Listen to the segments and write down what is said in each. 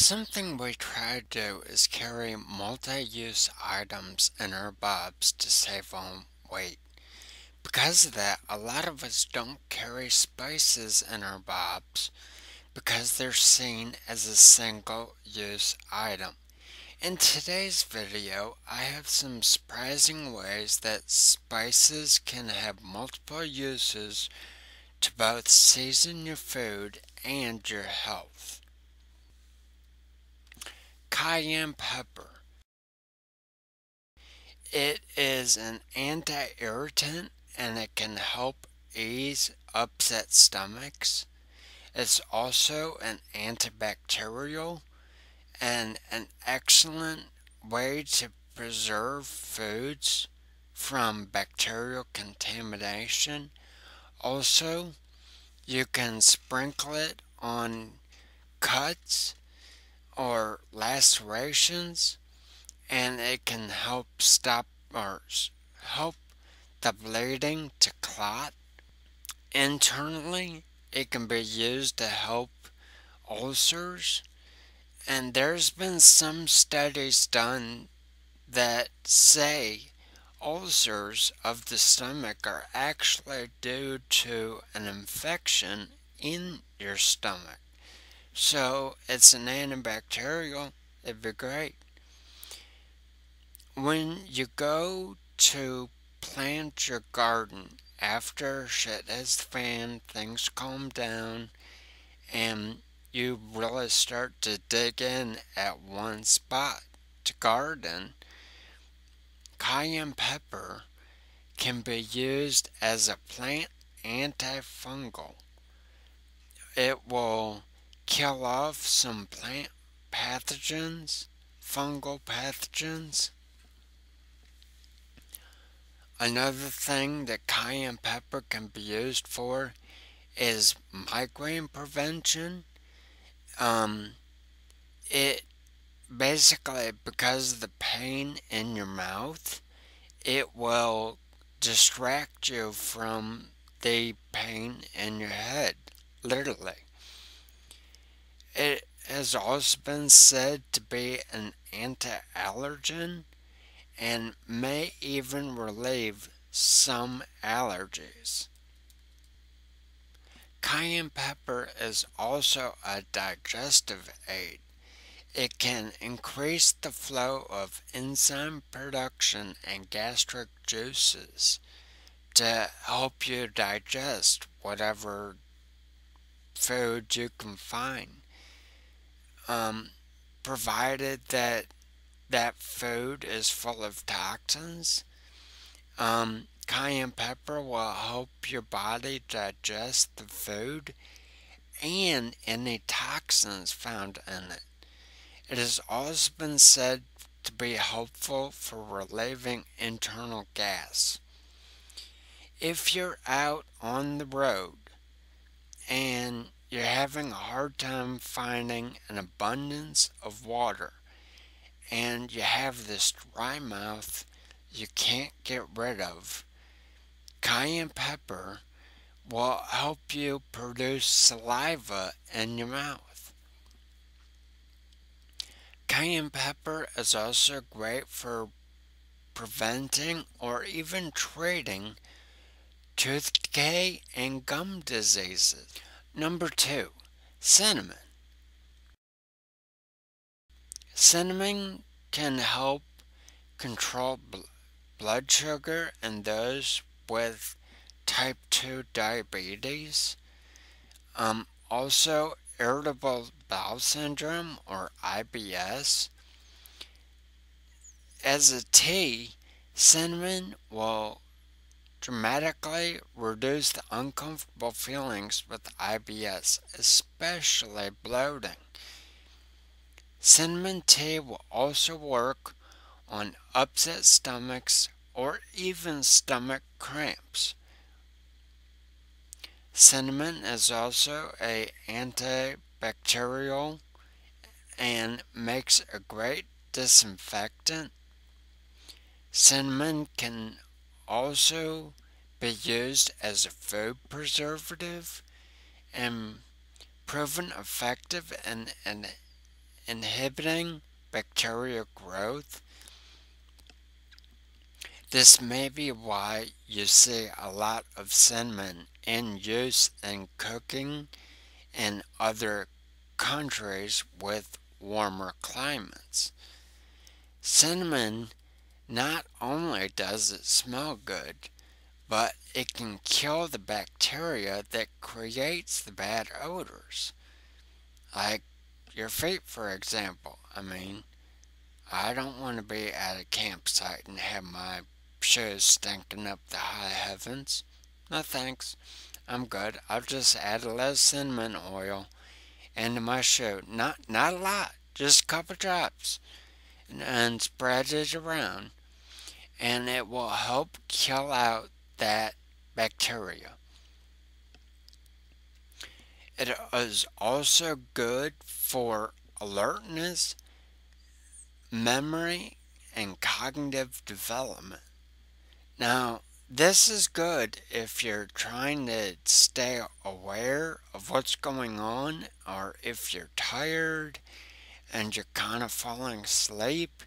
Something we try to do is carry multi-use items in our bobs to save on weight. Because of that, a lot of us don't carry spices in our bobs because they're seen as a single-use item. In today's video, I have some surprising ways that spices can have multiple uses to both season your food and your health. Cayenne pepper. It is an anti-irritant and it can help ease upset stomachs. It's also an antibacterial and an excellent way to preserve foods from bacterial contamination. Also, you can sprinkle it on cuts or lacerations, and it can help the bleeding to clot. Internally, it can be used to help ulcers. And there's been some studies done that say ulcers of the stomach are actually due to an infection in your stomach. So it's an antibacterial, it'd be great. When you go to plant your garden after shit hits the fan, things calm down, and you really start to dig in at one spot to garden, cayenne pepper can be used as a plant antifungal. It will kill off some plant pathogens, fungal pathogens. Another thing that cayenne pepper can be used for is migraine prevention. It basically, because of the pain in your mouth, it will distract you from the pain in your head, literally. It has also been said to be an anti-allergen and may even relieve some allergies. Cayenne pepper is also a digestive aid. It can increase the flow of enzyme production and gastric juices to help you digest whatever food you can find, provided that food is full of toxins. Cayenne pepper will help your body digest the food and any toxins found in it. It has also been said to be helpful for relieving internal gas. If you're out on the road and you're having a hard time finding an abundance of water and you have this dry mouth you can't get rid of, cayenne pepper will help you produce saliva in your mouth. Cayenne pepper is also great for preventing or even treating tooth decay and gum diseases. Number 2, cinnamon. Cinnamon can help control blood sugar in those with type 2 diabetes, also irritable bowel syndrome or IBS. As a tea, cinnamon will dramatically reduce the uncomfortable feelings with IBS, especially bloating. Cinnamon tea will also work on upset stomachs or even stomach cramps. Cinnamon is also an antibacterial and makes a great disinfectant. Cinnamon can also be used as a food preservative and proven effective in inhibiting bacterial growth. This may be why you see a lot of cinnamon in use in cooking in other countries with warmer climates. Cinnamon not only does it smell good, but it can kill the bacteria that creates the bad odors. Like your feet, for example. I mean, I don't want to be at a campsite and have my shoes stinking up the high heavens. No thanks, I'm good. I'll just add a little cinnamon oil into my shoe. Not a lot, just a couple drops, and spread it around, and it will help kill out that bacteria. It is also good for alertness, memory, and cognitive development. Now, this is good if you're trying to stay aware of what's going on, or if you're tired and you're kind of falling asleep.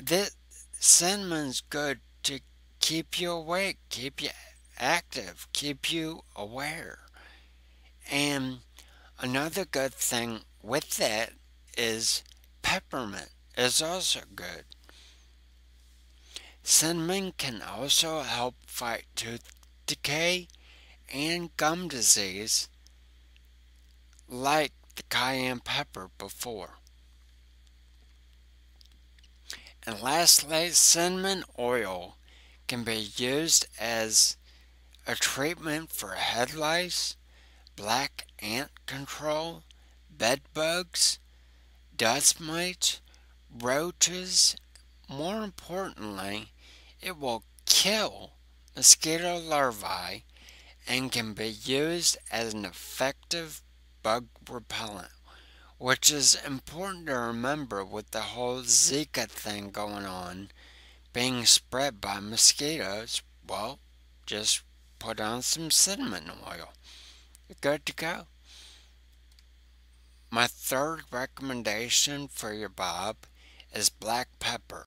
This cinnamon's good to keep you awake, keep you active, keep you aware. And another good thing with that is peppermint is also good. Cinnamon can also help fight tooth decay and gum disease like the cayenne pepper before. And lastly, cinnamon oil can be used as a treatment for head lice, black ant control, bed bugs, dust mites, roaches. More importantly, it will kill mosquito larvae and can be used as an effective bug repellent, which is important to remember with the whole Zika thing going on, being spread by mosquitoes. Well, just put on some cinnamon oil. You're good to go. My third recommendation for your Bob is black pepper.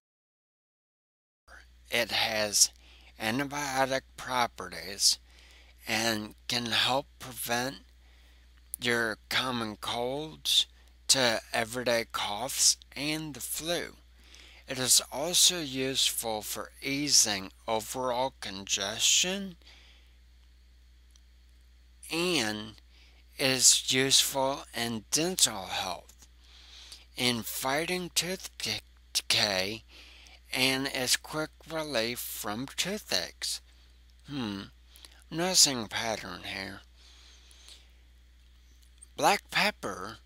It has antibiotic properties and can help prevent your common colds to everyday coughs and the flu. It is also useful for easing overall congestion, and it is useful in dental health, in fighting tooth decay, and as quick relief from toothaches. I'm noticing a pattern here. Black pepper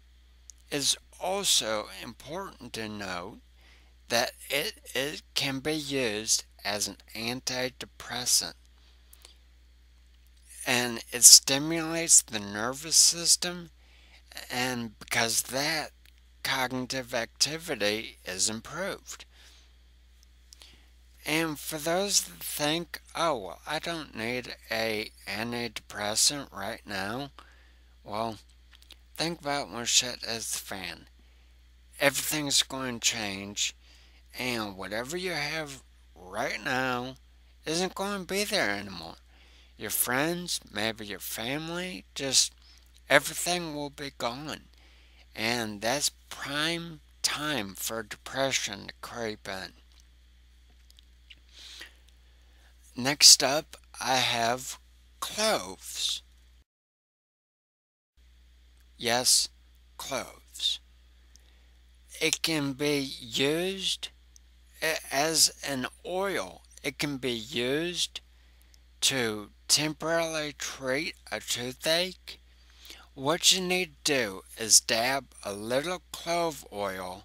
is also important to note that it can be used as an antidepressant, and it stimulates the nervous system, and because that cognitive activity is improved. And for those that think, oh, well, I don't need an antidepressant right now, well, think about when shit hits the fan. Everything's going to change, and whatever you have right now isn't going to be there anymore. Your friends, maybe your family, just everything will be gone. And that's prime time for depression to creep in. Next up, I have cloves. Yes, cloves. It can be used as an oil. It can be used to temporarily treat a toothache. What you need to do is dab a little clove oil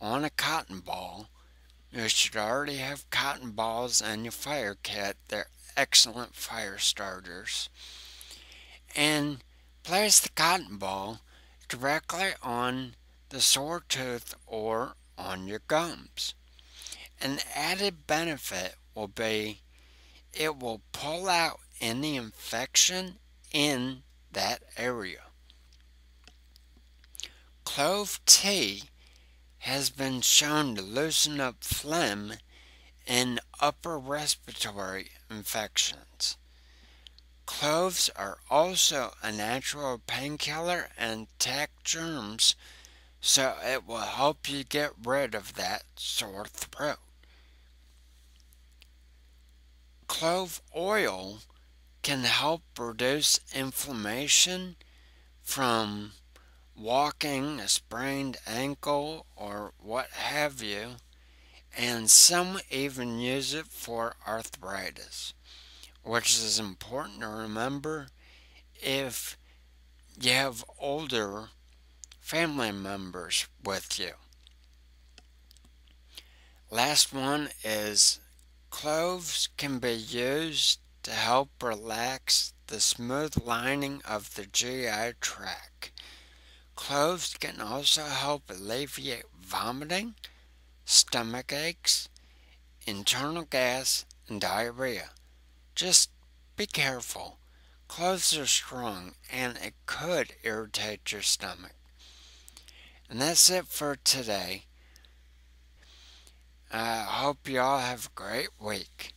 on a cotton ball. You should already have cotton balls in your fire kit. They're excellent fire starters. And place the cotton ball directly on the sore tooth or on your gums. An added benefit will be it will pull out any infection in that area. Clove tea has been shown to loosen up phlegm in upper respiratory infections. Cloves are also a natural painkiller and attack germs, so it will help you get rid of that sore throat. Clove oil can help reduce inflammation from walking, a sprained ankle, or what have you, and some even use it for arthritis, which is important to remember if you have older family members with you. Last one is cloves can be used to help relax the smooth lining of the GI tract. Cloves can also help alleviate vomiting, stomach aches, internal gas, and diarrhea. Just be careful. Cloves are strong and it could irritate your stomach. And that's it for today. I hope you all have a great week.